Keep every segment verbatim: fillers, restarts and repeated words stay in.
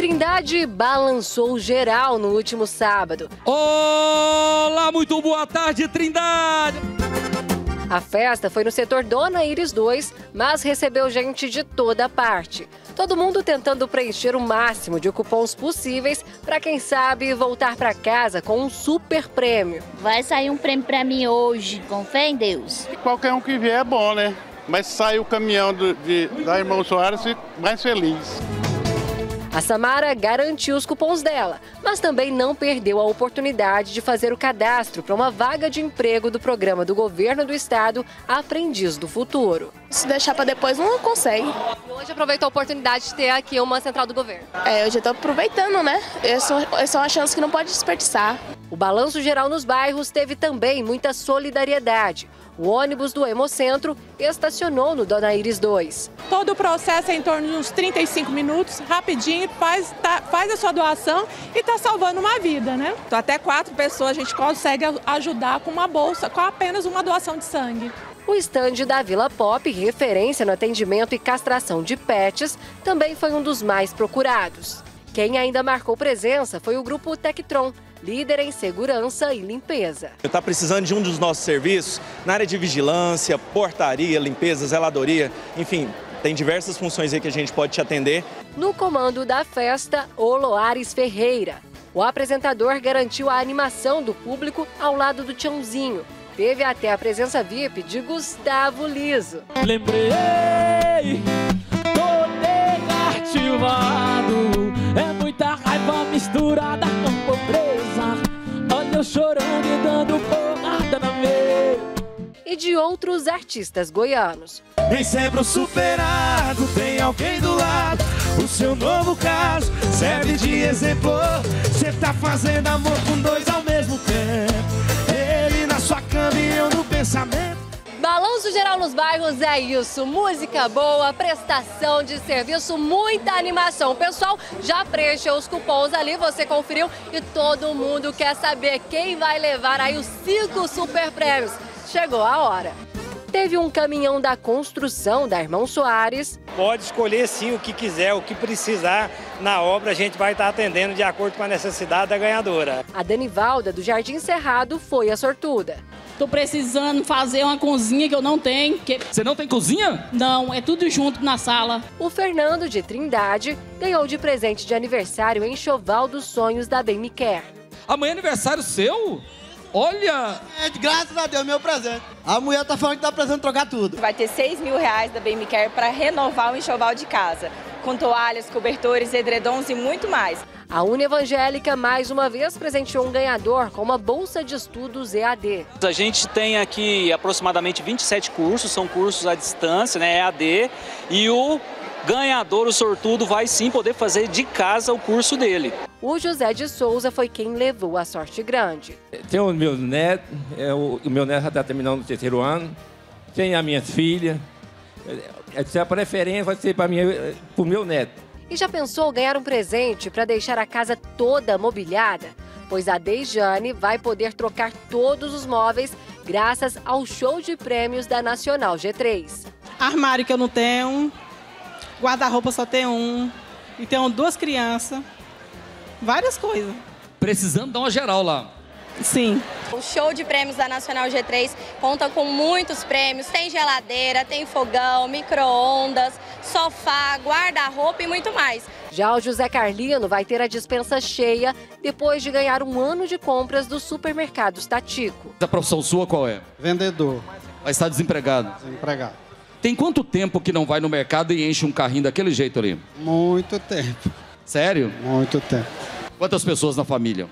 Trindade balançou geral no último sábado. Olá, muito boa tarde, Trindade! A festa foi no setor Dona Iris dois, mas recebeu gente de toda parte. Todo mundo tentando preencher o máximo de cupons possíveis para, quem sabe, voltar para casa com um super prêmio. Vai sair um prêmio para mim hoje, com fé em Deus. Qualquer um que vier é bom, né? Mas sai o caminhão do, de, da Irmão Soares mais feliz. A Samara garantiu os cupons dela, mas também não perdeu a oportunidade de fazer o cadastro para uma vaga de emprego do programa do governo do estado Aprendiz do Futuro. Se deixar para depois não consegue. E hoje aproveitou a oportunidade de ter aqui uma central do governo. É, eu já estou aproveitando, né? Essa é só uma chance que não pode desperdiçar. O Balanço Geral nos Bairros teve também muita solidariedade. O ônibus do Hemocentro estacionou no Dona Iris dois. Todo o processo é em torno de uns trinta e cinco minutos, rapidinho, faz, tá, faz a sua doação e está salvando uma vida, né? Então, até quatro pessoas a gente consegue ajudar com uma bolsa, com apenas uma doação de sangue. O estande da Vila Pop, referência no atendimento e castração de pets, também foi um dos mais procurados. Quem ainda marcou presença foi o grupo Tectron, líder em segurança e limpeza. Está precisando de um dos nossos serviços na área de vigilância, portaria, limpeza, zeladoria, enfim, tem diversas funções aí que a gente pode te atender. No comando da festa, Oloares Ferreira. O apresentador garantiu a animação do público ao lado do Tchãozinho. Teve até a presença V I P de Gustavo Liso. Lembrei, tô negativado, é muita raiva misturada com pobreza. Chorando e dando porrada na mesa. E de outros artistas goianos. Nem sempre o superado tem alguém do lado. O seu novo caso serve de exemplo. Você tá fazendo amor com dois ao mesmo tempo. Ele na sua cama e eu no pensamento. Balanço Geral nos Bairros é isso, música boa, prestação de serviço, muita animação. O pessoal já preencheu os cupons ali, você conferiu, e todo mundo quer saber quem vai levar aí os cinco super prêmios. Chegou a hora. Teve um caminhão da construção da Irmão Soares. Pode escolher sim o que quiser, o que precisar na obra, a gente vai estar atendendo de acordo com a necessidade da ganhadora. A Danivalda, do Jardim Cerrado, foi a sortuda. Tô precisando fazer uma cozinha que eu não tenho. Que... Você não tem cozinha? Não, é tudo junto na sala. O Fernando, de Trindade, ganhou de presente de aniversário em Choval dos Sonhos da B M Care. Amanhã é aniversário seu? Olha! É, graças a Deus, meu presente. A mulher tá falando que tá precisando trocar tudo. Vai ter seis mil reais da B M Care para renovar o enxoval de casa, com toalhas, cobertores, edredons e muito mais. A Uni Evangélica, mais uma vez, presenteou um ganhador com uma bolsa de estudos E A D. A gente tem aqui aproximadamente vinte e sete cursos, são cursos à distância, né, E A D, e o ganhador, o sortudo, vai sim poder fazer de casa o curso dele. O José de Souza foi quem levou a sorte grande. Tem o meu neto, é, o, o meu neto já está terminando o terceiro ano, tem a minha filha, a preferência vai ser para o meu neto. E já pensou ganhar um presente para deixar a casa toda mobiliada? Pois a Dejane vai poder trocar todos os móveis graças ao show de prêmios da Nacional G três. Armário que eu não tenho, guarda-roupa só tem um, e tenho duas crianças, várias coisas. Precisando dar uma geral lá. Sim. O show de prêmios da Nacional G três conta com muitos prêmios. Tem geladeira, tem fogão, micro-ondas, sofá, guarda-roupa e muito mais. Já o José Carlino vai ter a dispensa cheia depois de ganhar um ano de compras do supermercado Estático. A profissão sua qual é? Vendedor. Vai estar desempregado? Desempregado. Tem quanto tempo que não vai no mercado e enche um carrinho daquele jeito ali? Muito tempo. Sério? Muito tempo. Quantas pessoas na família?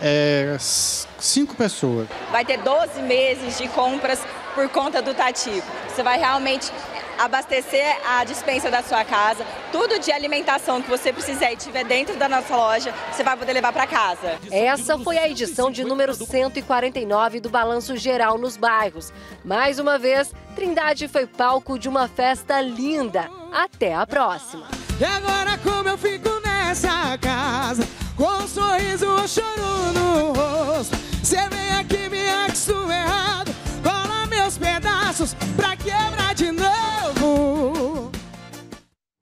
É, cinco pessoas. Vai ter doze meses de compras por conta do Tati. Você vai realmente abastecer a despensa da sua casa. Tudo de alimentação que você precisar e tiver dentro da nossa loja, você vai poder levar para casa. Essa foi a edição de número cento e quarenta e nove do Balanço Geral nos Bairros. Mais uma vez, Trindade foi palco de uma festa linda. Até a próxima. E agora como eu fico nessa casa? Com um sorriso, um choro no rosto. Cê vem aqui, me acusa errado. Cola meus pedaços pra quebrar de novo.